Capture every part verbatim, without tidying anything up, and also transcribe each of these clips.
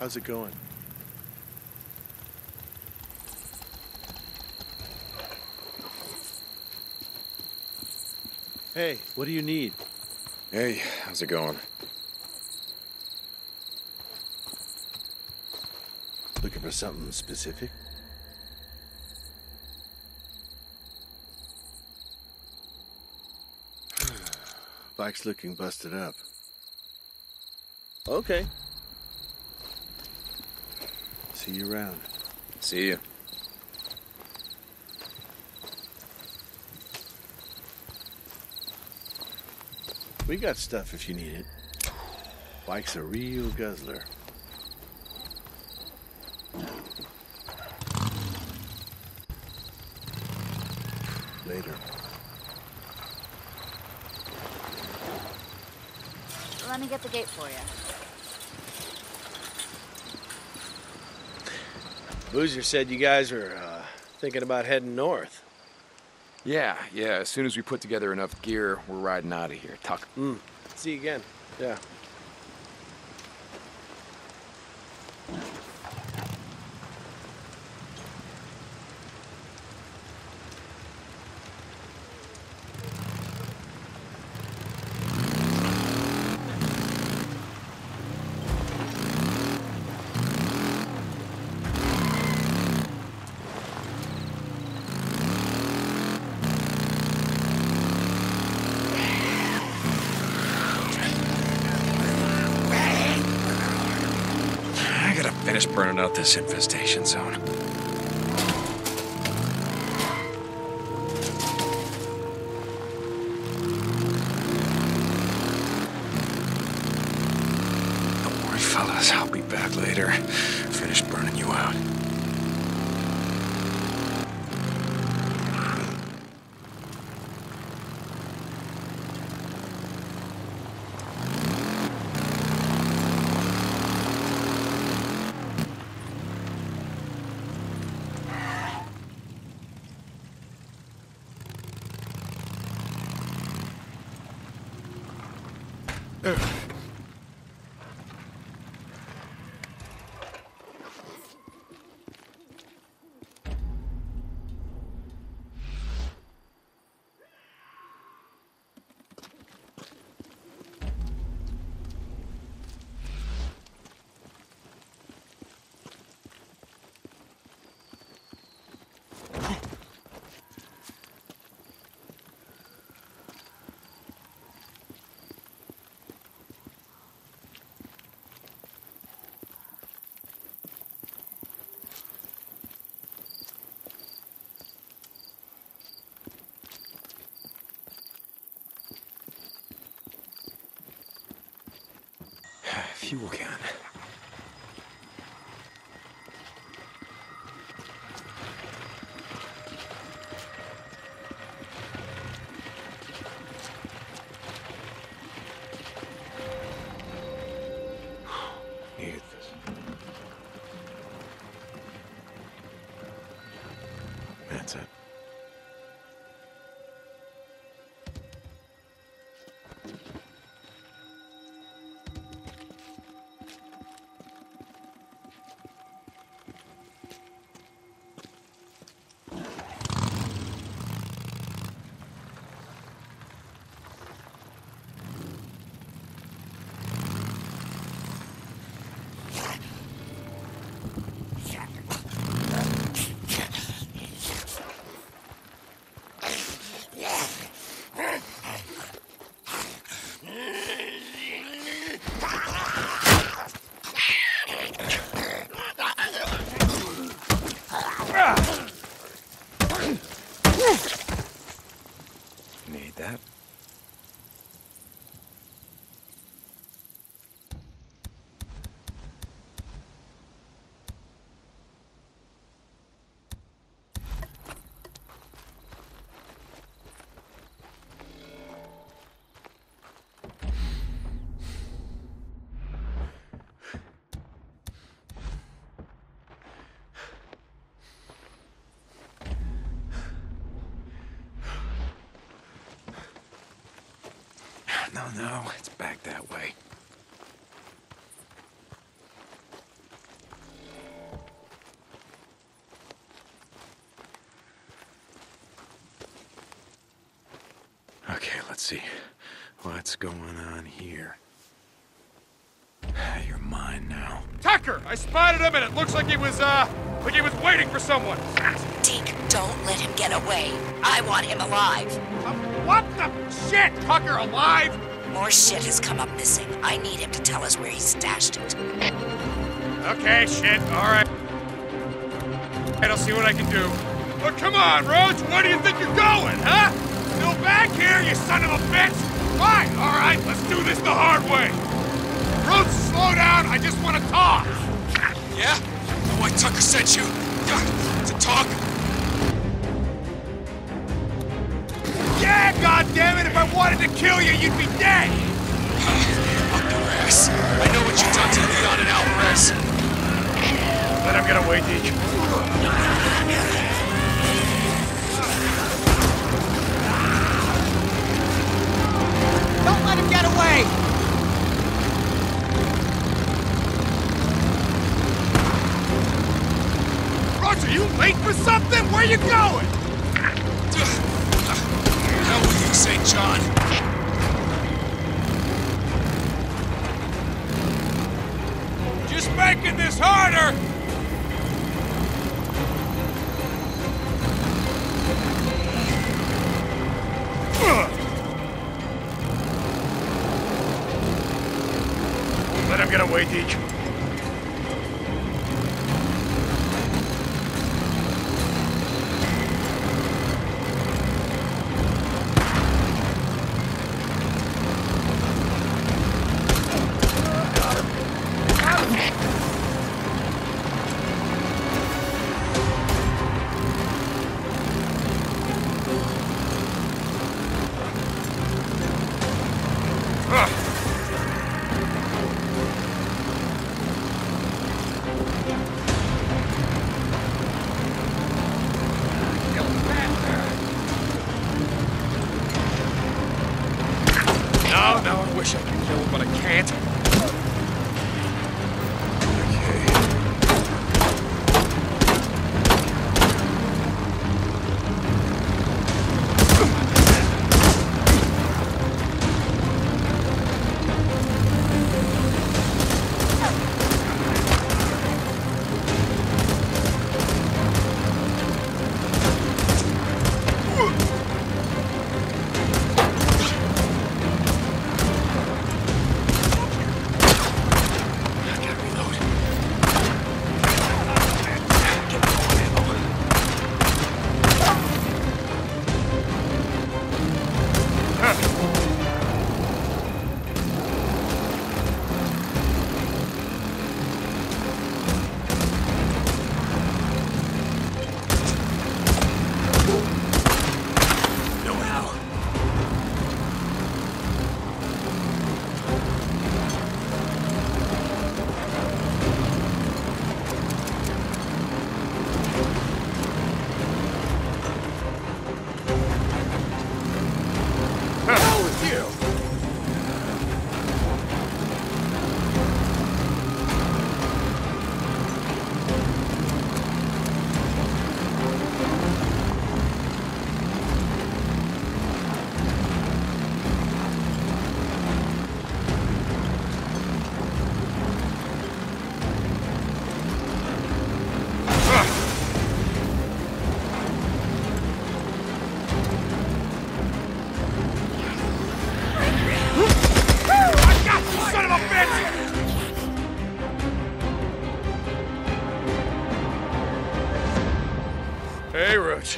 How's it going? Hey, what do you need? Hey, how's it going? Looking for something specific? Bike's looking busted up. Okay. See you around. See you. We got stuff if you need it. Bike's a real guzzler. Later. Let me get the gate for you. Boozer said you guys are uh, thinking about heading north. Yeah, yeah. As soon as we put together enough gear, we're riding out of here. Tucker. Mm. See you again. Yeah. Burning out this infestation zone. Don't worry, fellas. I'll be back later. Finish burning you out. Fuel can. Need this. That's it. No, no, it's back that way. Let's see. What's going on here? You're mine now. Tucker! I spotted him and it looks like he was, uh, like he was waiting for someone. Deke, don't let him get away. I want him alive. Uh, what the shit? Tucker alive? More shit has come up missing. I need him to tell us where he stashed it. Okay, shit. Alright. I'll see what I can do. But come on, Roach! Where do you think you're going, huh? Still back here, you son of a bitch! Fine, alright, let's do this the hard way! Roach, slow down, I just want to talk! Yeah? The way Tucker sent you to talk? Yeah, goddammit! If I wanted to kill you, you'd be dead! Up your ass. I know what you've done to Leon and Alvarez. Let him get away, Deke. Don't let him get away! Roach, are you late for something? Where are you going? Hell with you, Saint John. Just making this harder! Get away, Deke.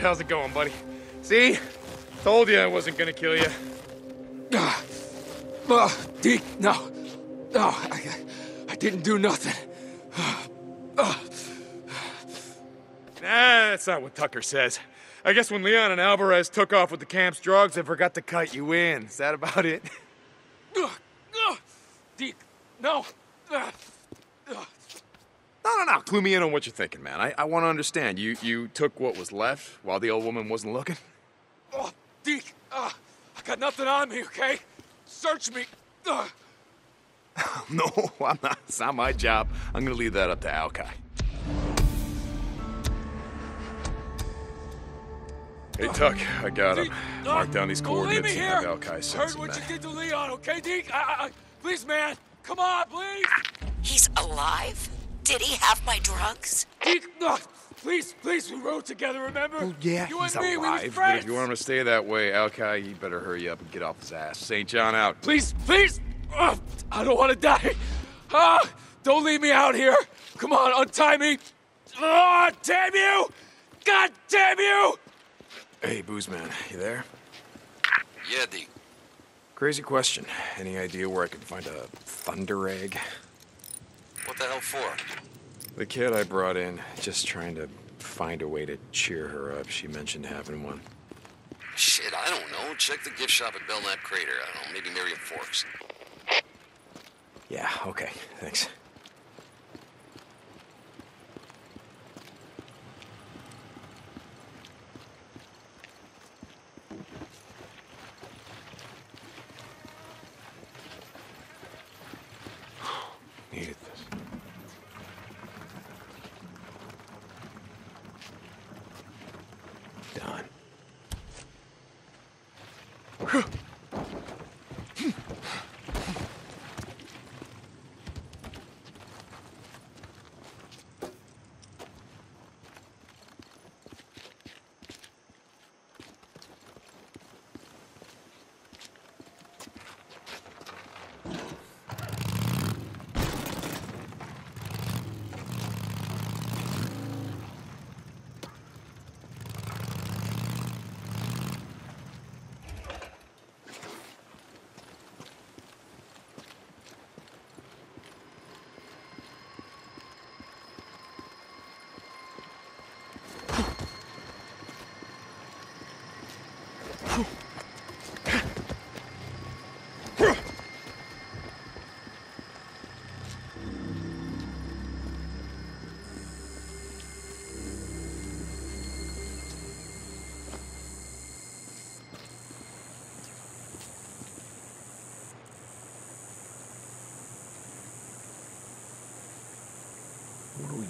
How's it going, buddy? See? Told you I wasn't gonna kill you. Uh, uh, Deke, no. No, I, I didn't do nothing. Uh, uh. Nah, that's not what Tucker says. I guess when Leon and Alvarez took off with the camp's drugs, they forgot to cut you in. Is that about it? Uh, uh, Deke, no. Uh, uh. No, no, no, clue me in on what you're thinking, man. I, I want to understand. You you took what was left while the old woman wasn't looking? Oh, Deke, uh, I got nothing on me, okay? Search me. Uh. No, I'm not. It's not my job. I'm going to leave that up to Alkai. Hey, Tuck, I got him. Mark down these coordinates and have Alkai send some back. Heard what you did to Leon, okay, Deke? I, I, please, man, come on, please! He's alive? Did he have my drugs? Deke, no, please, please, we rode together, remember? Well, yeah, you he's and me, alive. We were friends. But if you want him to stay that way, Alkai, you better hurry up and get off his ass. Saint John out. Please, please! Oh, I don't want to die. Ah, don't leave me out here. Come on, untie me. Oh, damn you! God damn you! Hey, Boozman, you there? Yeah, Deke. Crazy question. Any idea where I could find a thunder egg? What the hell for? The kid I brought in, just trying to find a way to cheer her up. She mentioned having one. Shit, I don't know. Check the gift shop at Belknap Crater. I don't know, maybe Miriam Forks. Yeah, okay, thanks.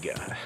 God.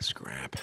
Scrap.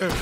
Ugh.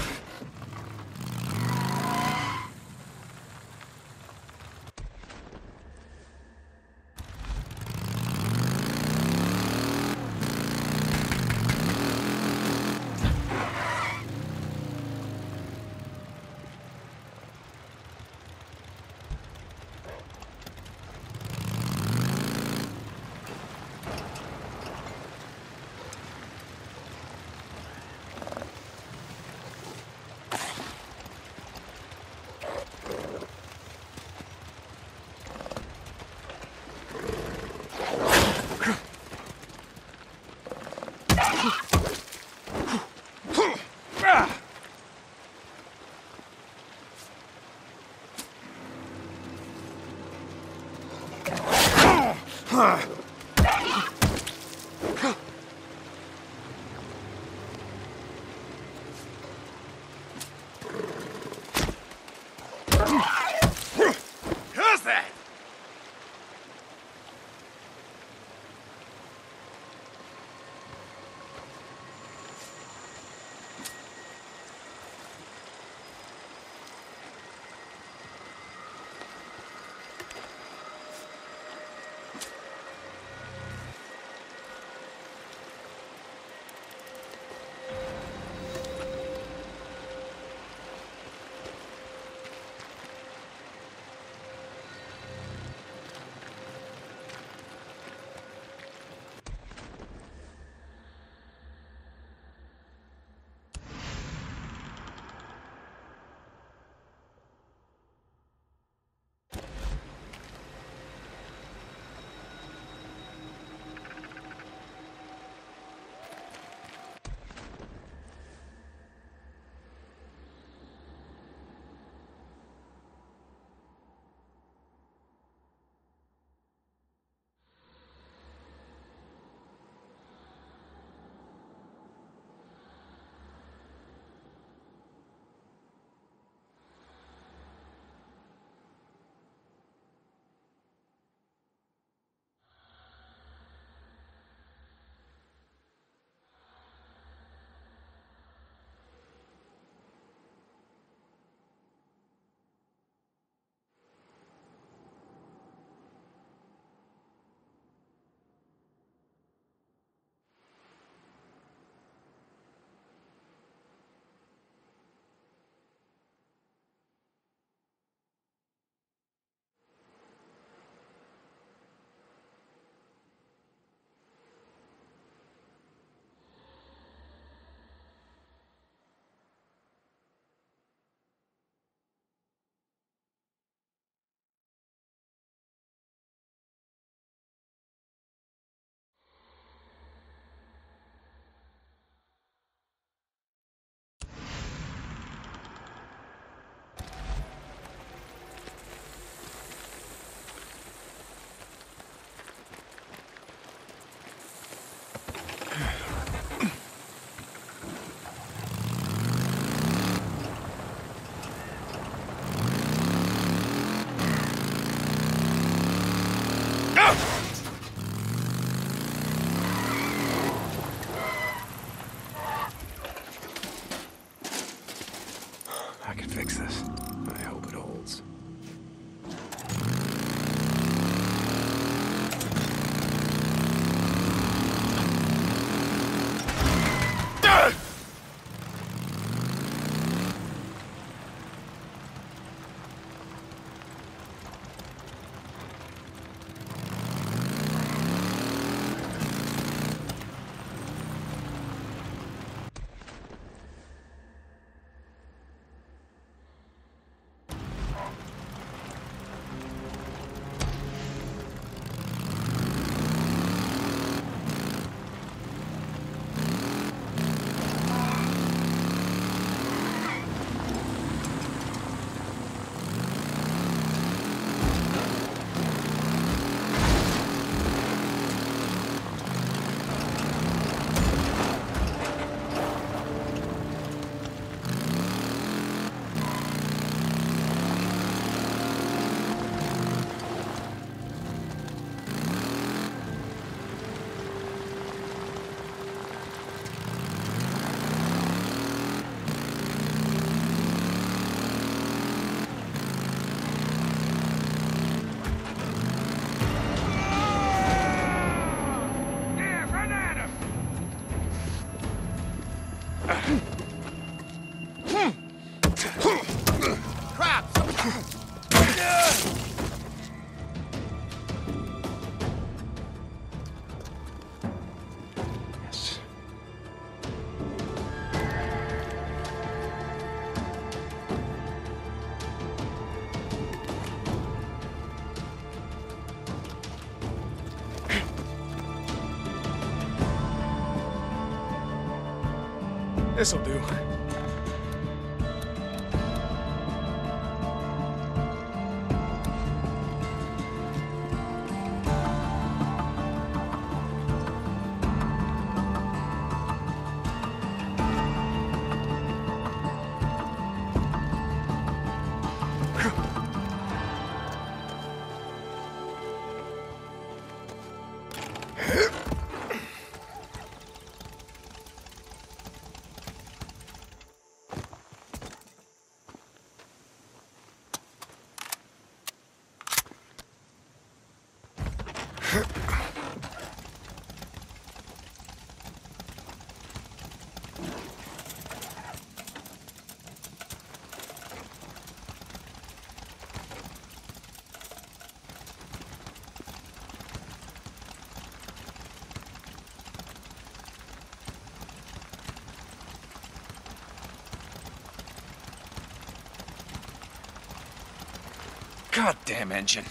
I can fix this. I hope it holds. This'll do. Goddamn engine.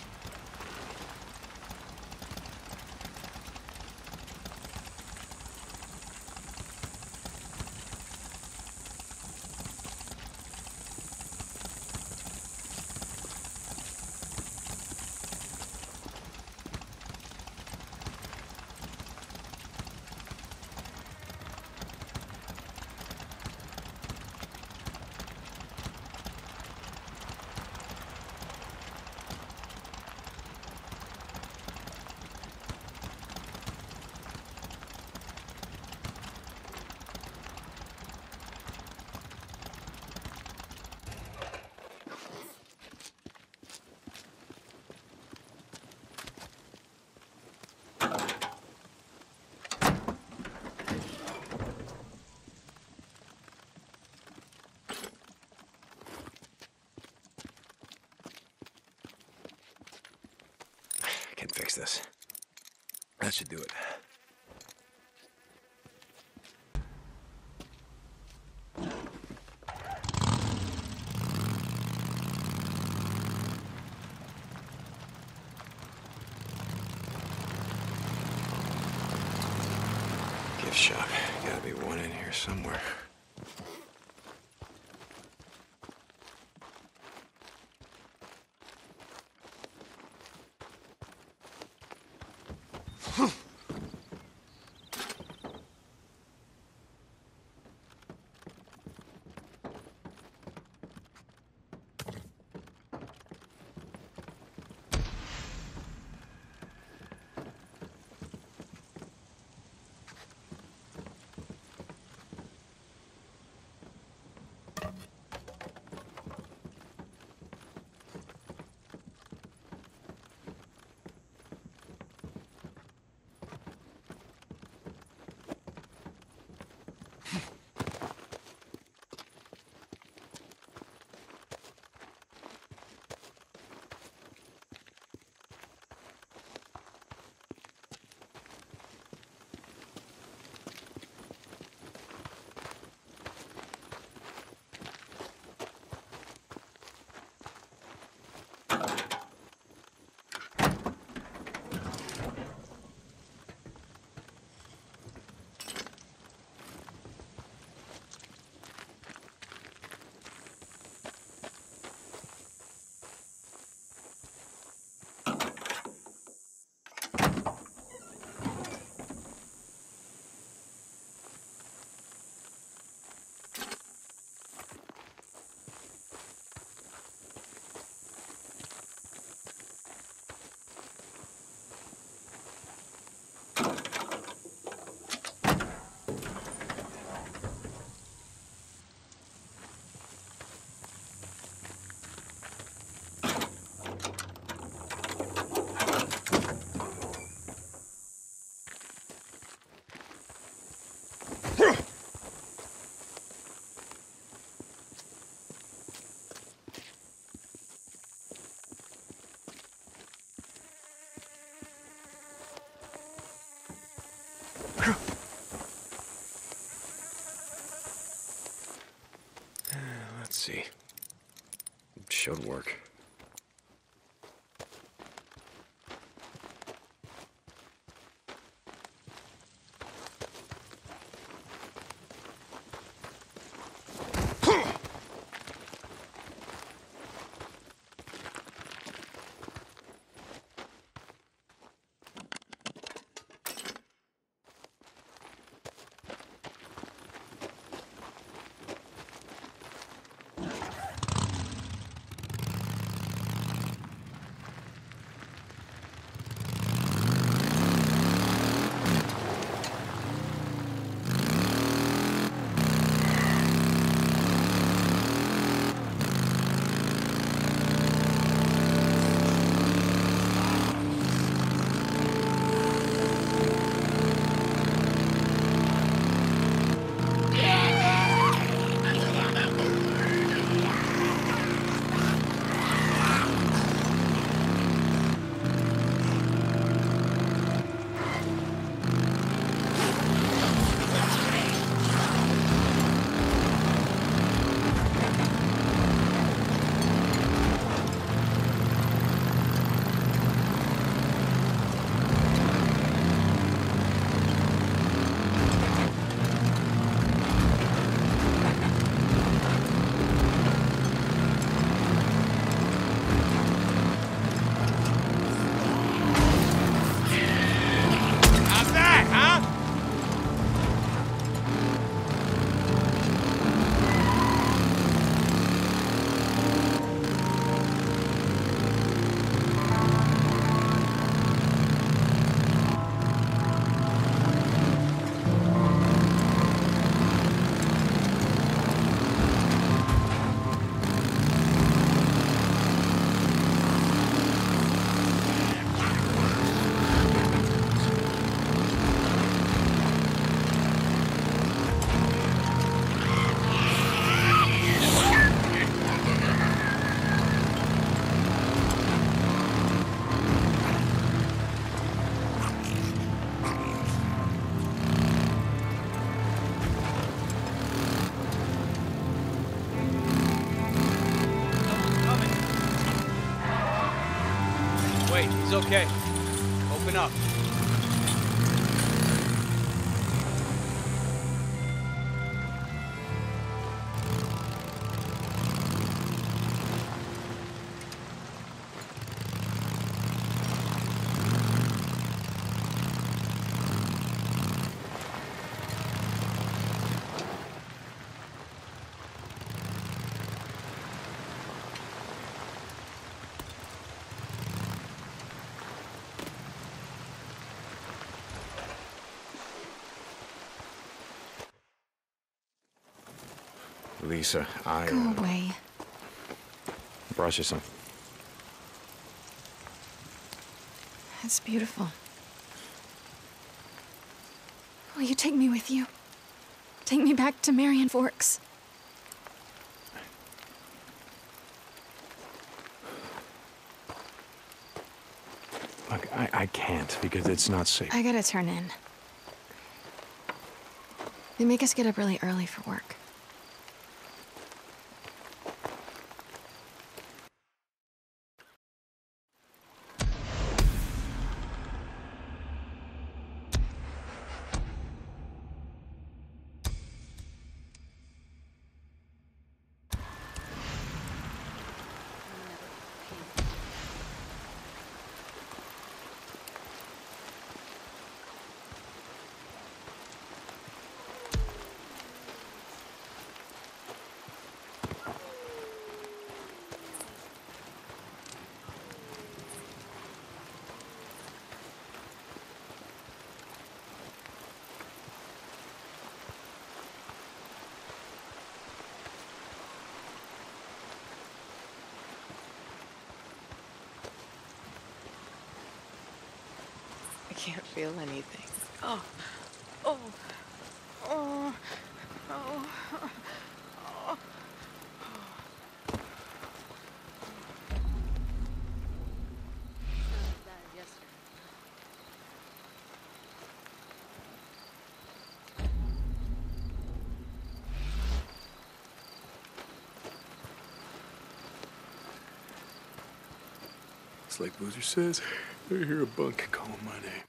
Fix this. That should do it. Gift shop. Gotta be one in here somewhere. Let's see. It should work. It's okay. Open up. Lisa, I... Go uh, away. Brought you something. That's beautiful. Will you take me with you? Take me back to Marion Forks. Look, I, I can't because it's not safe. I gotta turn in. They make us get up really early for work. I can't feel anything. Oh, oh, oh, oh, oh. like Boozer says, I hear a bunk calling my name.